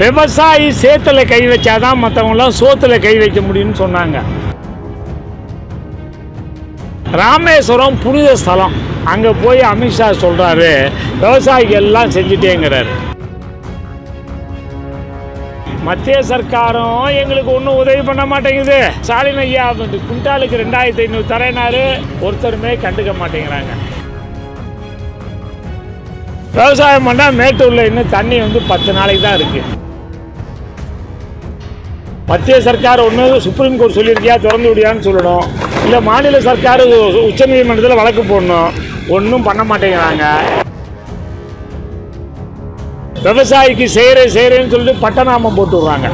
விவசாயி சேத்துல கை வச்சாதான் மற்றவங்களாம் சோத்துல கை வைக்க முடியும்னு சொன்னாங்க. ராமேஸ்வரம் புனித ஸ்தலம், அங்கே போய் அமித்ஷா சொல்கிறாரு விவசாயிகள் எல்லாம் செஞ்சுட்டேங்கிறார். மத்திய சர்க்காரும் எங்களுக்கு ஒன்றும் உதவி பண்ண மாட்டேங்குது. ஸ்டாலின் ஐயா குண்டாலுக்கு 2500 தரேனாரு, ஒருத்தருமே கண்டுக்க மாட்டேங்கிறாங்க. விவசாயம் பண்ணால் மேட்டூரில் இன்னும் தண்ணி 10 நாளைக்கு தான் இருக்குது. மத்திய சர்க்கார் ஒன்று சுப்ரீம் கோர்ட் சொல்லியிருக்கியா திறந்து விடியான்னு சொல்லணும், இல்லை மாநில சர்க்கார் உச்சநீதிமன்றத்தில் வழக்கு போடணும், ஒன்றும் பண்ண மாட்டேங்கிறாங்க. விவசாயிக்கு செய்கிறேன்னு சொல்லிட்டு பட்டநாமம் போட்டுடுறாங்க.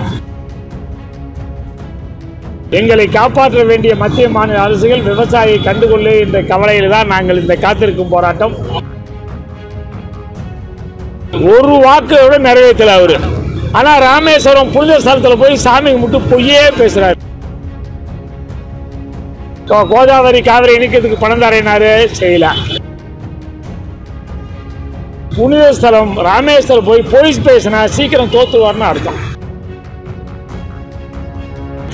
எங்களை காப்பாற்ற வேண்டிய மத்திய மாநில அரசுகள் விவசாயியை கண்டுகொள்ளே என்ற கவலையில் தான் நாங்கள் இந்த காத்திருக்கும் போராட்டம். ஒரு வாக்கோட நிறைவேற்றல அவரு, ஆனால் ராமேஸ்வரம் புனித ஸ்தலத்தில் போய் சாமி கும்பிட்டு பொய்யே பேசுகிறார். கோதாவரி காவிரி இணைக்கிறதுக்கு பணம் தரையினாரு, செய்யல. புனித ஸ்தலம் ராமேஸ்வரம் போய் போலீஸ் பேசினா சீக்கிரம் தோத்துவார்னு அர்த்தம்.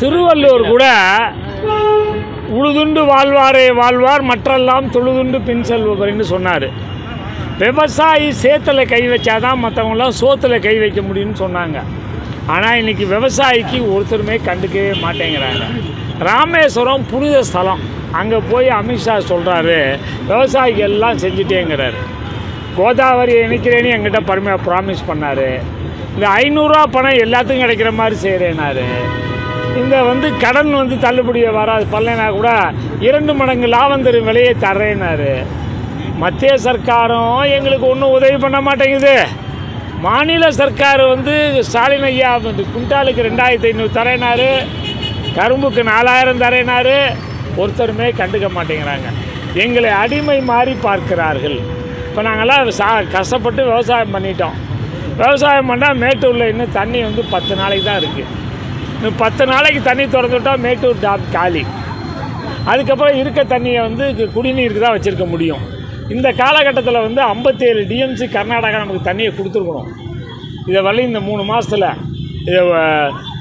திருவள்ளுவர் கூட உழுதுண்டு வாழ்வாரே வாழ்வார் மற்றெல்லாம் தொழுதுண்டு பின் செல்பவர்னு சொன்னார். விவசாயி சேத்தில் கை வச்சாதான் மற்றவங்களாம் சோத்தில் கை வைக்க முடியும்னு சொன்னாங்க. ஆனால் இன்றைக்கி விவசாயிக்கு ஒருத்தருமே கண்டுக்கவே மாட்டேங்கிறாங்க. ராமேஸ்வரம் புனித ஸ்தலம், அங்கே போய் அமித்ஷா சொல்கிறாரு விவசாயிகள் எல்லாம் செஞ்சுட்டேங்கிறாரு. கோதாவரியை இணைக்கிறேன்னு என்கிட்ட பருமையாக ப்ராமிஸ் பண்ணார். இந்த 500 ரூபா பணம் எல்லாத்துக்கும் கிடைக்கிற மாதிரி செய்கிறேனாரு. இந்த கடன் தள்ளுபடியை வராது பண்ணலைன்னா கூட 2 மடங்கு லாபம் தரும் விலையை தர்றேனாரு. மத்திய சர்க்காரும் எங்களுக்கு ஒன்றும் உதவி பண்ண மாட்டேங்குது. மாநில சர்க்கார் ஸ்டாலின் ஐயா குண்டாலுக்கு 2500 தரேனாரு, கரும்புக்கு 4000 தரேனாரு, ஒருத்தருமே கண்டுக்க மாட்டேங்கிறாங்க. எங்களை அடிமை மாறி பார்க்கிறார்கள். இப்போ நாங்கள்லாம் கஷ்டப்பட்டு விவசாயம் பண்ணிட்டோம். விவசாயம் பண்ணால் மேட்டூரில் இன்னும் தண்ணி 10 நாளைக்கு தான் இருக்குது. இன்னும் 10 நாளைக்கு தண்ணி திறந்து விட்டால் மேட்டூர் டாப் காலி. அதுக்கப்புறம் இருக்க தண்ணியை குடிநீருக்கு தான் வச்சுருக்க முடியும். இந்த காலகட்டத்தில் 57 டிஎம்சி கர்நாடகா நமக்கு தண்ணியை கொடுத்துருக்கணும். இதை வழி இந்த 3 மாதத்தில் இதை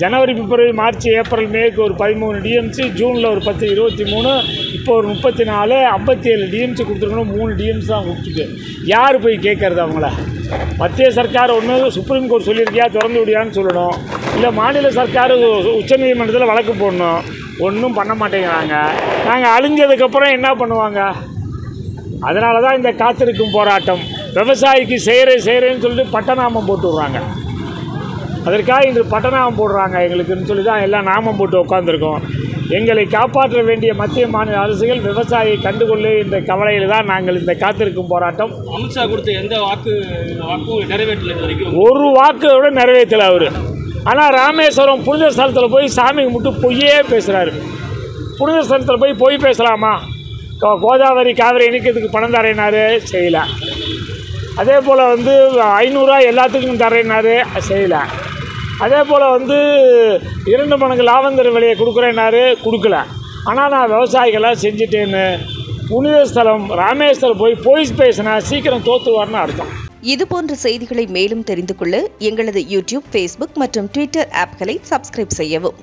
ஜனவரி, பிப்ரவரி, மார்ச், ஏப்ரல், மேக்கு ஒரு 13 டிஎம்சி, ஜூனில் ஒரு 10, 23, இப்போ ஒரு 34, 57 டிஎம்சி கொடுத்துருக்கணும். 3 டிஎம்சி தான் கொடுத்துருக்கு. யார் போய் கேட்கறது அவங்கள? மத்திய சர்க்கார் ஒன்று சுப்ரீம் கோர்ட் சொல்லியிருக்கியா திறந்து விடியான்னு சொல்லணும், இல்லை மாநில சர்க்கார் உச்சநீதிமன்றத்தில் வழக்கு போடணும், ஒன்றும் பண்ண மாட்டேங்கிறாங்க. நாங்கள் அழிஞ்சதுக்கப்புறம் என்ன பண்ணுவாங்க? அதனால தான் இந்த காத்திருக்கும் போராட்டம். விவசாயிக்கு செய்கிறேன்னு சொல்லிட்டு பட்டநாமம் போட்டுடுறாங்க. அதற்காக இன்று பட்டநாமம் போடுறாங்க எங்களுக்குன்னு சொல்லி தான் எல்லாம் நாமம் போட்டு உட்காந்துருக்கோம். எங்களை காப்பாற்ற வேண்டிய மத்திய மாநில அரசுகள் விவசாயியை கண்டுகொள்ளே என்ற கவலையில் தான் நாங்கள் இந்த காத்திருக்கும் போராட்டம். அமித்ஷா கொடுத்த எந்த வாக்கும் நிறைவேற்றல, ஒரு வாக்கோட நிறைவேற்றலை அவர். ஆனால் ராமேஸ்வரம் புனித ஸ்தலத்தில் போய் சாமி கும்பிட்டு பொய்யே பேசுகிறாரு. புனித ஸ்தலத்தில் போய் பொய் பேசலாமா? கோதாவரி காவிரி இணைக்கிறதுக்கு பணம் தரையினாரு, செய்யல. அதே போல் 500 ரூபா எல்லாத்துக்கும் தரேனாரு, செய்யல. அதே போல் 2 மடங்கு லாபம் தரும் விலையை கொடுக்குறேனாரு, கொடுக்கல. ஆனால் நான் விவசாயிகளாக செஞ்சுட்டேன்னு புனித ஸ்தலம் ராமேஸ்வரம் போய் போலீஸ் பேசினா சீக்கிரம் தோத்துவார்னு அர்த்தம். இதுபோன்ற செய்திகளை மேலும் தெரிந்து கொள்ள எங்களது யூடியூப், ஃபேஸ்புக் மற்றும் ட்விட்டர் ஆப்களை சப்ஸ்கிரைப் செய்யவும்.